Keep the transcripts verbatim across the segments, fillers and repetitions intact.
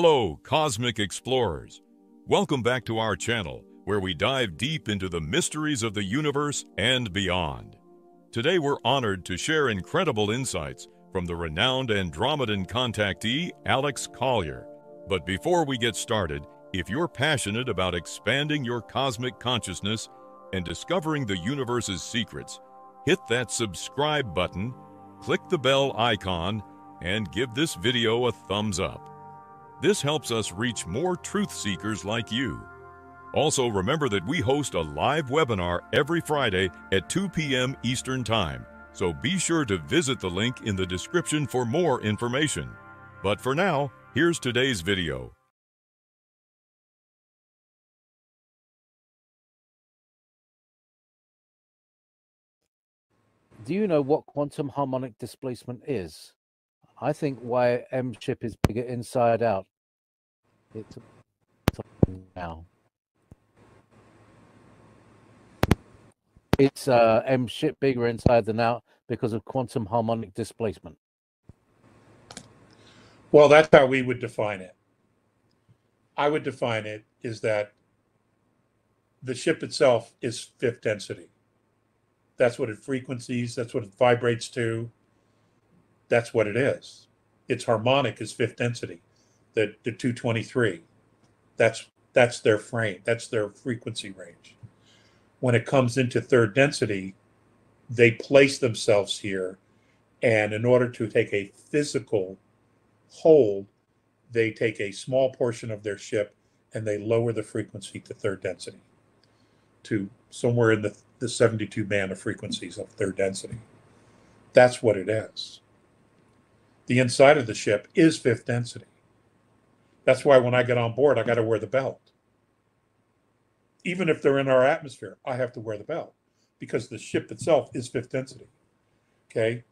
Hello, Cosmic Explorers! Welcome back to our channel, where we dive deep into the mysteries of the universe and beyond. Today we're honored to share incredible insights from the renowned Andromedan contactee, Alex Collier. But before we get started, if you're passionate about expanding your cosmic consciousness and discovering the universe's secrets, hit that subscribe button, click the bell icon, and give this video a thumbs up. This helps us reach more truth seekers like you. Also, remember that we host a live webinar every Friday at two P M Eastern Time, so be sure to visit the link in the description for more information. But for now, here's today's video. Do you know what quantum harmonic displacement is? I think why M-ship is bigger inside out. It's now. It's uh, M-ship bigger inside than out because of quantum harmonic displacement. Well, that's how we would define it. I would define it is that the ship itself is fifth density. That's what it frequencies. That's what it vibrates to. That's what it is. Its harmonic is fifth density, the, the two twenty-three. That's, that's their frame. That's their frequency range. When it comes into third density, they place themselves here. And in order to take a physical hold, they take a small portion of their ship and they lower the frequency to third density, to somewhere in the, the seventy-two band of frequencies of third density. That's what it is. The inside of the ship is fifth density. That's why when I get on board, I got to wear the belt. Even if they're in our atmosphere, I have to wear the belt because the ship itself is fifth density. Okay?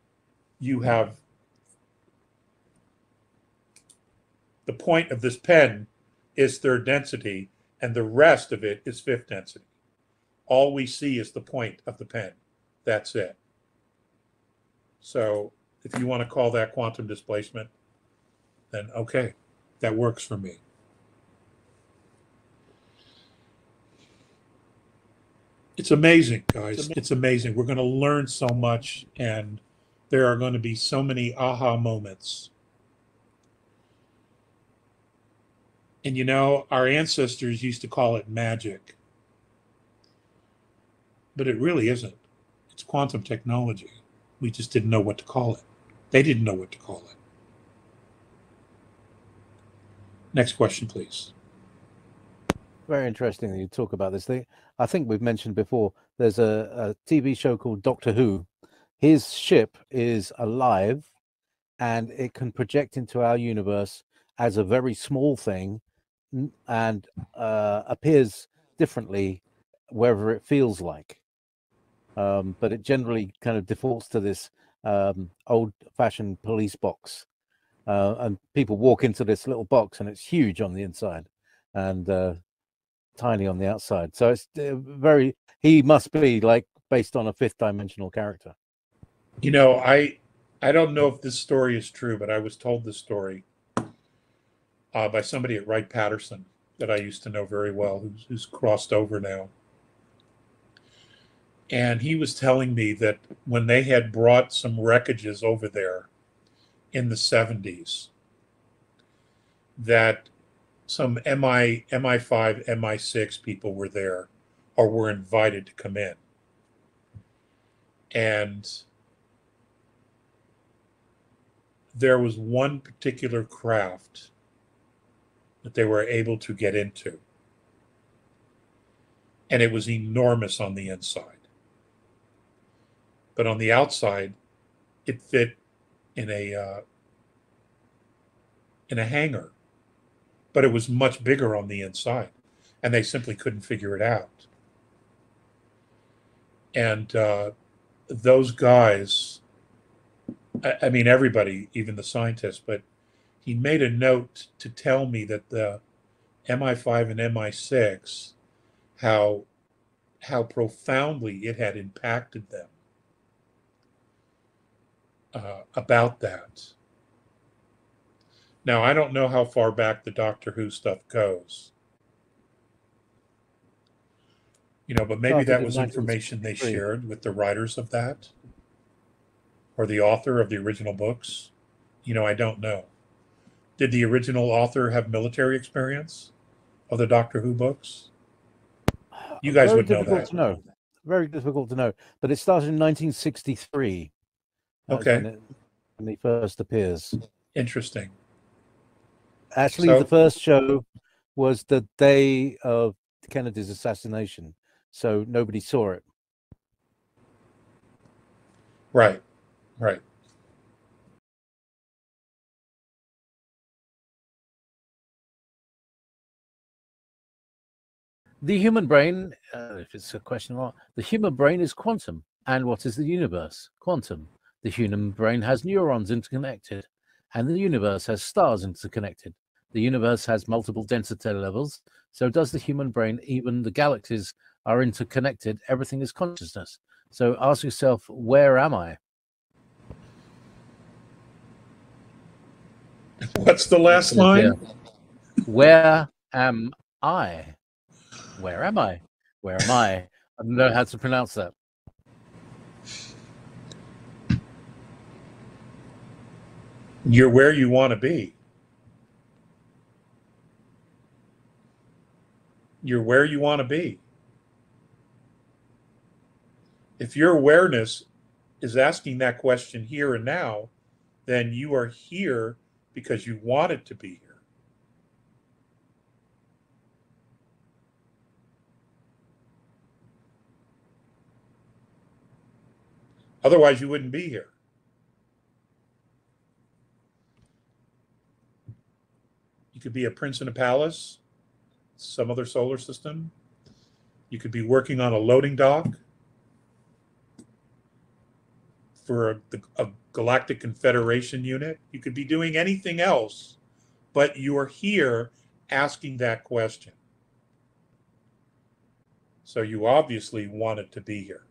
You have the point of this pen is third density, and the rest of it is fifth density. All we see is the point of the pen. That's it. So if you want to call that quantum displacement, then okay, that works for me. It's amazing, guys. It's amazing. We're going to learn so much, and there are going to be so many aha moments. And you know, our ancestors used to call it magic, but it really isn't. It's quantum technology. We just didn't know what to call it. They didn't know what to call it. Next question, please. Very interesting that you talk about this thing. I think we've mentioned before, there's a, a T V show called Doctor Who. His ship is alive and it can project into our universe as a very small thing and uh, appears differently wherever it feels like. Um, but it generally kind of defaults to this um, old-fashioned police box, uh, and people walk into this little box, and it's huge on the inside and uh, tiny on the outside. So it's very. He must be like based on a fifth-dimensional character. You know, I I don't know if this story is true, but I was told this story uh, by somebody at Wright Patterson that I used to know very well, who's, who's crossed over now. And he was telling me that when they had brought some wreckages over there in the seventies, that some M I, M I five, M I six people were there or were invited to come in. And there was one particular craft that they were able to get into. And it was enormous on the inside. But on the outside, it fit in a uh, in a hangar. But it was much bigger on the inside, and they simply couldn't figure it out. And uh, those guys, I, I mean everybody, even the scientists, but he made a note to tell me that the M I five and M I six, how how profoundly it had impacted them. Uh, about that. Now, I don't know how far back the Doctor Who stuff goes. You know, but maybe that was information they shared with the writers of that or the author of the original books. You know, I don't know. Did the original author have military experience of the Doctor Who books? You guys would know that. Very difficult to know. Very difficult to know. But it started in nineteen sixty-three. Okay. When it, when it first appears. Interesting. Actually, so, the first show was the day of Kennedy's assassination, so nobody saw it. Right, right. The human brain, uh, if it's a question or not, the human brain is quantum. And what is the universe? Quantum. The human brain has neurons interconnected, and the universe has stars interconnected. The universe has multiple density levels. So does the human brain. Even the galaxies are interconnected. Everything is consciousness. So ask yourself, where am I? What's the last line? Where am I? Where am I? Where am I? I don't know how to pronounce that. You're where you want to be. You're where you want to be. If your awareness is asking that question here and now, then you are here because you wanted to be here. Otherwise, you wouldn't be here. You could be a prince in a palace, some other solar system. You could be working on a loading dock for a, a galactic confederation unit. You could be doing anything else, but you are here asking that question. So you obviously wanted to be here.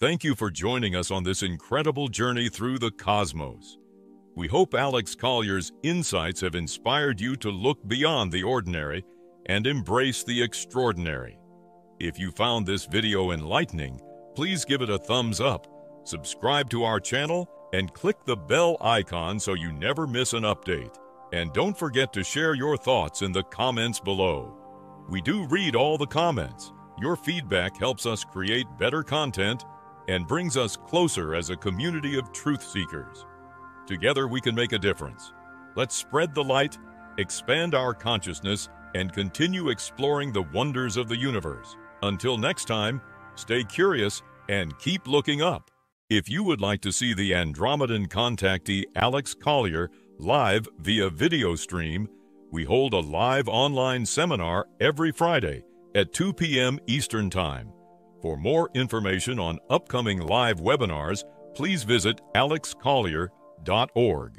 Thank you for joining us on this incredible journey through the cosmos. We hope Alex Collier's insights have inspired you to look beyond the ordinary and embrace the extraordinary. If you found this video enlightening, please give it a thumbs up, subscribe to our channel, and click the bell icon so you never miss an update. And don't forget to share your thoughts in the comments below. We do read all the comments. Your feedback helps us create better content and brings us closer as a community of truth seekers. Together we can make a difference. Let's spread the light, expand our consciousness, and continue exploring the wonders of the universe. Until next time, stay curious and keep looking up. If you would like to see the Andromedan contactee Alex Collier live via video stream, we hold a live online seminar every Friday at two P M Eastern Time. For more information on upcoming live webinars, please visit alex collier dot org.